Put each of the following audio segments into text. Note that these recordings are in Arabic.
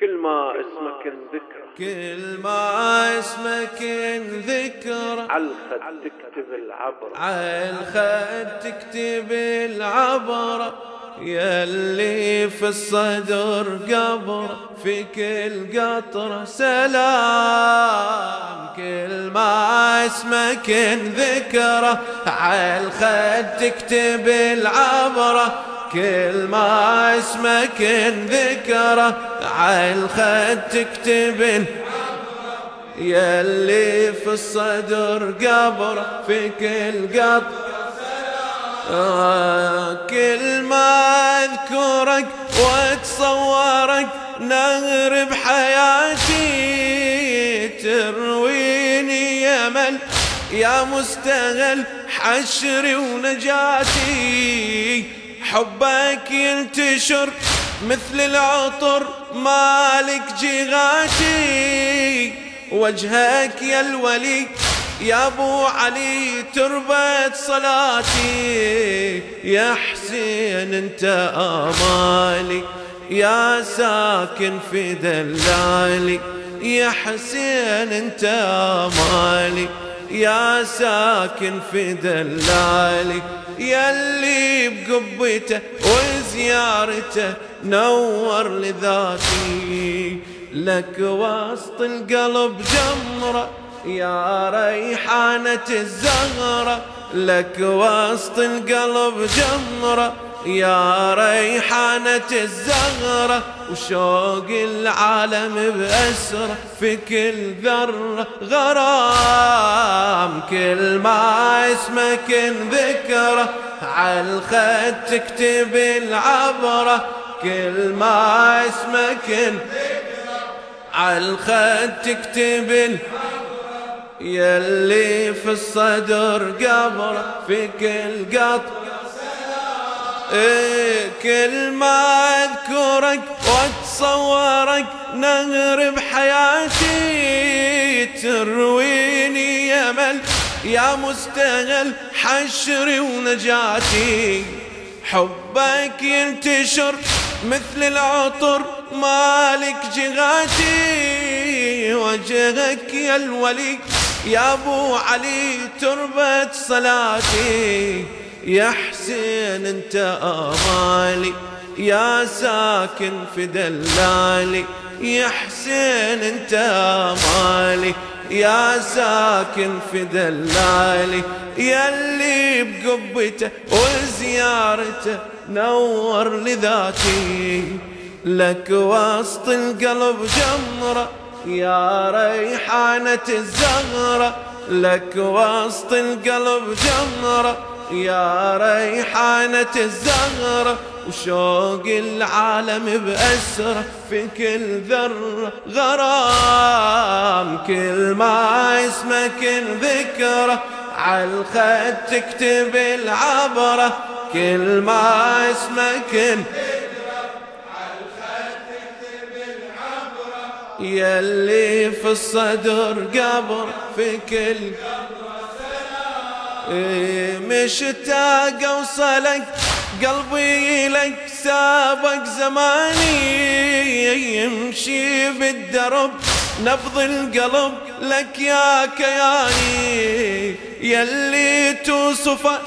كل ما اسمك انذكر، كل ما اسمك انذكر، عالخد تكتب العبر، عالخد تكتب العبر، يلي في الصدر قبر، في كل قطر سلام. كل ما اسمك انذكر، عالخد تكتب العبر، كل ما اسمك انذكره، عالخد تكتب يلي في الصدر قبره، في كل قطر سلام. كل ما اذكرك واتصورك نهر بحياتي، ترويني يمل يا مستغل حشري ونجاتي، حبك ينتشر مثل العطر مالك جغاتي، وجهك يا الولي يا ابو علي تربت صلاتي، يا حسين انت امالي يا ساكن في دلالي، يا حسين انت امالي يا ساكن في دلالي، يلي بقبته وزيارته نور لذاتي، لك وسط القلب جمرة يا ريحانة الزهرة، لك وسط القلب جمرة يا ريحانة الزهرة، وشوق العالم بأسرة في كل ذرة غرام. كل ما اسمك انذكره، عالخد تكتب العبرة، كل ما اسمك انذكره، عالخد تكتب العبرة، يلي في الصدر قبره، في كل قطر كل ما اذكرك واتصورك نهر بحياتي، ترويني يمل يا مستغل حشري ونجاتي، حبك ينتشر مثل العطر مالك جغاتي، وجهك يا الولي يا ابو علي تربت صلاتي، يا حسين انت امالي يا ساكن في دلالي، يا حسين انت امالي يا ساكن في دلالي، يلي بقبته وزيارته نور لذاتي، لك وسط القلب جمرة يا ريحانة الزهرة، لك وسط القلب جمرة يا ريحانة الزهرة، وشوق العالم بأسرة في كل ذرة غرام. كل ما اسمك انذكره، عالخد تكتب العبرة، كل ما اسمك انذكره، عالخد تكتب العبرة، يلي في الصدر قبر، في كل مشتاق اوصلك قلبي لك، سابق زماني يمشي بالدرب نبض القلب لك يا كياني، يلي توصفه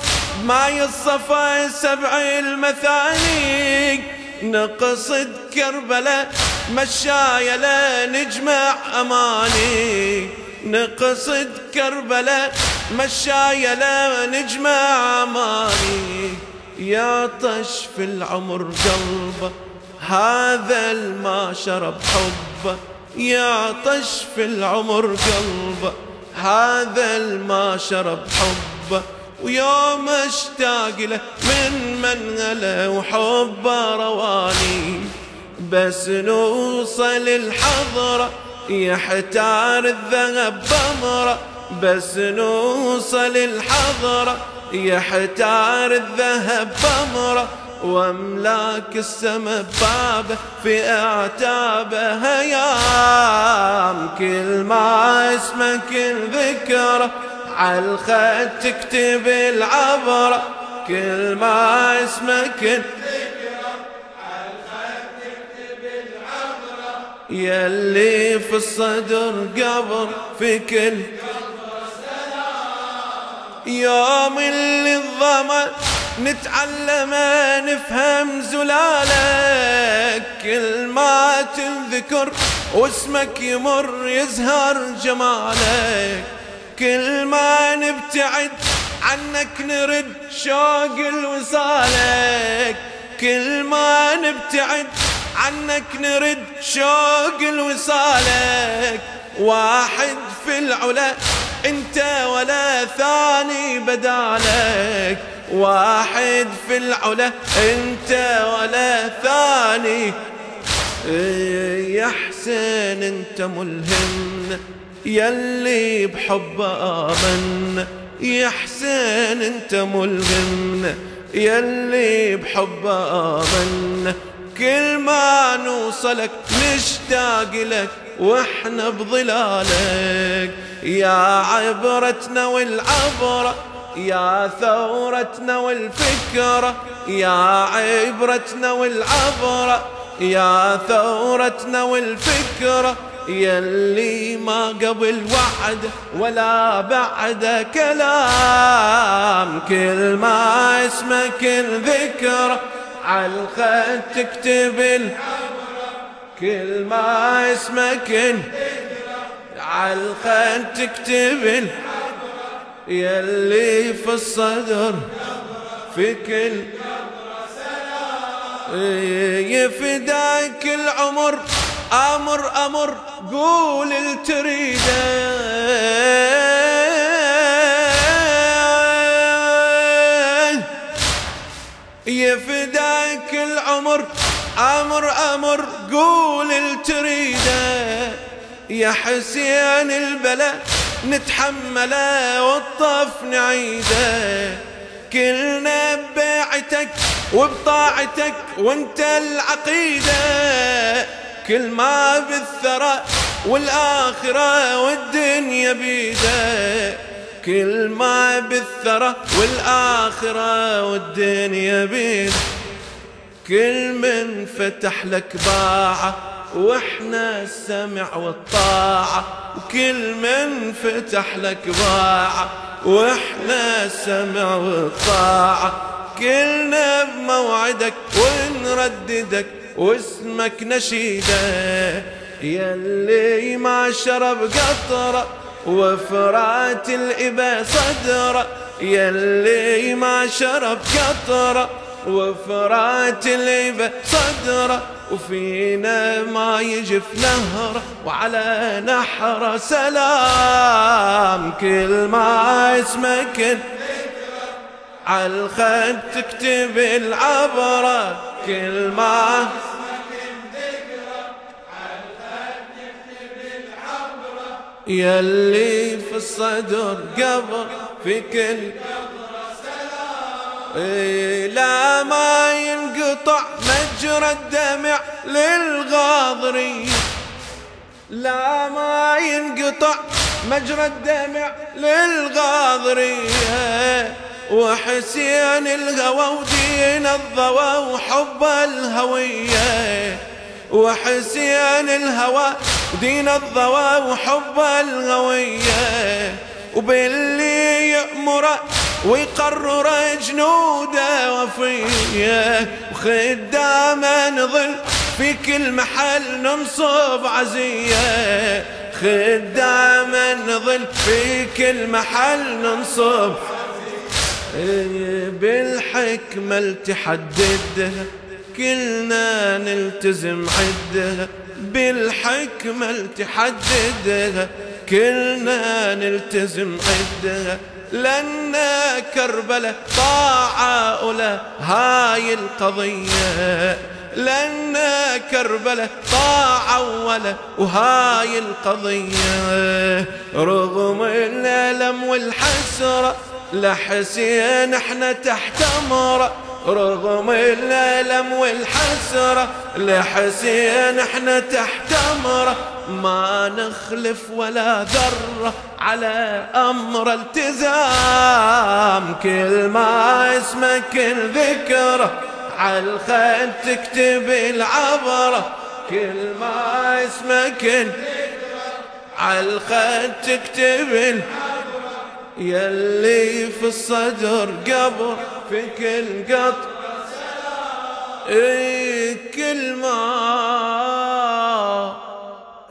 ما يصفى سبع المثاني، نقصد كربلة مشايلة نجمع اماني، نقصد كربلة مشايلة نجمع اماني، يا طش في العمر قلبه هذا الما شرب حبه، يا طش في العمر قلبه هذا الما شرب حبه، ويوم اشتاق له من منهله وحبه رواني، بس نوصل الحضره يحتار الذهب بمره، بس نوصل الحضرة يحتار الذهب بمرة، واملاك السما بابه في اعتابه هيام. كل ما اسمك انذكره، عالخد تكتب العبرة، كل ما اسمك انذكره، عالخد تكتب العبرة، يلي في الصدر قبر في كل يوم اللي الظمأ نتعلم نفهم زلالك، كل ما تنذكر واسمك يمر يزهر جمالك، كل ما نبتعد عنك نرد شوق الوصالك، كل ما نبتعد عنك نرد شوق الوصالك، واحد في العلا انت ولا ثاني بدالك، واحد في العلا انت ولا ثاني. يا حسين انت ملهمنا يلي بحب آمنا، يا حسين انت ملهمنا يلي بحب آمنا، كل ما نوصلك نشتاق لك واحنا بظلالك، يا عبرتنا والعبرة يا ثورتنا والفكرة، يا عبرتنا والعبرة يا ثورتنا والفكرة، يلي ما قبل وعد ولا بعد كلام، كل ما اسمك الذكرى عالخط تكتب العبرة، كل ما اسمك الذكرى عالخط تكتب العبرة، يلي في الصدر في كل يفداك العمر. امر امر قول التريده يفداك العمر، امر امر قول التريده، يا حسين البلا نتحمله والطف نعيده، كلنا ببيعتك وبطاعتك وانت العقيده، كل ما بالثرى والآخرة والدنيا بيده، كل ما بالثرى والآخرة والدنيا بيده، كل من فتح لك باعة واحنا السمع والطاعة، وكل من فتح لك باعة واحنا السمع والطاعة، كلنا بموعدك ونرددك واسمك نشيده، يلي ما شرب قطره وفرات الإبا صدره، يلي ما شرب قطره وفرات الإبا صدره، وفينا ما يجف نهره وعلى نحره سلام، كل ما اسمك عالخد تكتب العبرة، كل ما اسمك الذكرى عالخد تكتب العبرة، يلي في الصدر قبر في كل قبرة سلام، لا ما ينقطع مجرى الدمع للغاضرين، لا ما ينقطع مجرى الدمع للغاضرية، وحسين الهوى ودين الضوى وحب الهوية، وحسين الهوى ودين الضوى وحب الهوية، وباللي يأمره ويقرر جنوده وفيه، وخدامه نظل في كل محل ننصب عزية، خدامه نظل في كل محل ننصب بالحكمة التحددها، كلنا نلتزم عدها، بالحكمة التحددها، كلنا نلتزم عدها، لنا كربلة طاعة أولى هاي القضية، لنا كربلة طاعة ولا وهاي القضية، رغم الألم والحسرة لحسين احنا تحت أمره، رغم الألم والحسرة لحسين احنا تحت أمره، ما نخلف ولا ذرة على أمر التزام، كل ما اسمك الذكرى عالخد تكتب العبرة، كل ما اسمك عالخد تكتب يلي في الصدر قبر في كل قطر اي كل ما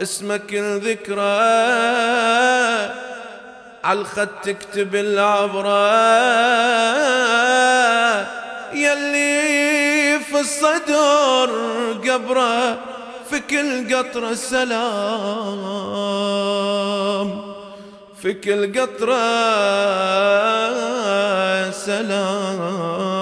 اسمك الذكرى عالخد تكتب العبرة يلي في الصدر قبره في كل قطرة سلام في كل قطرة سلام.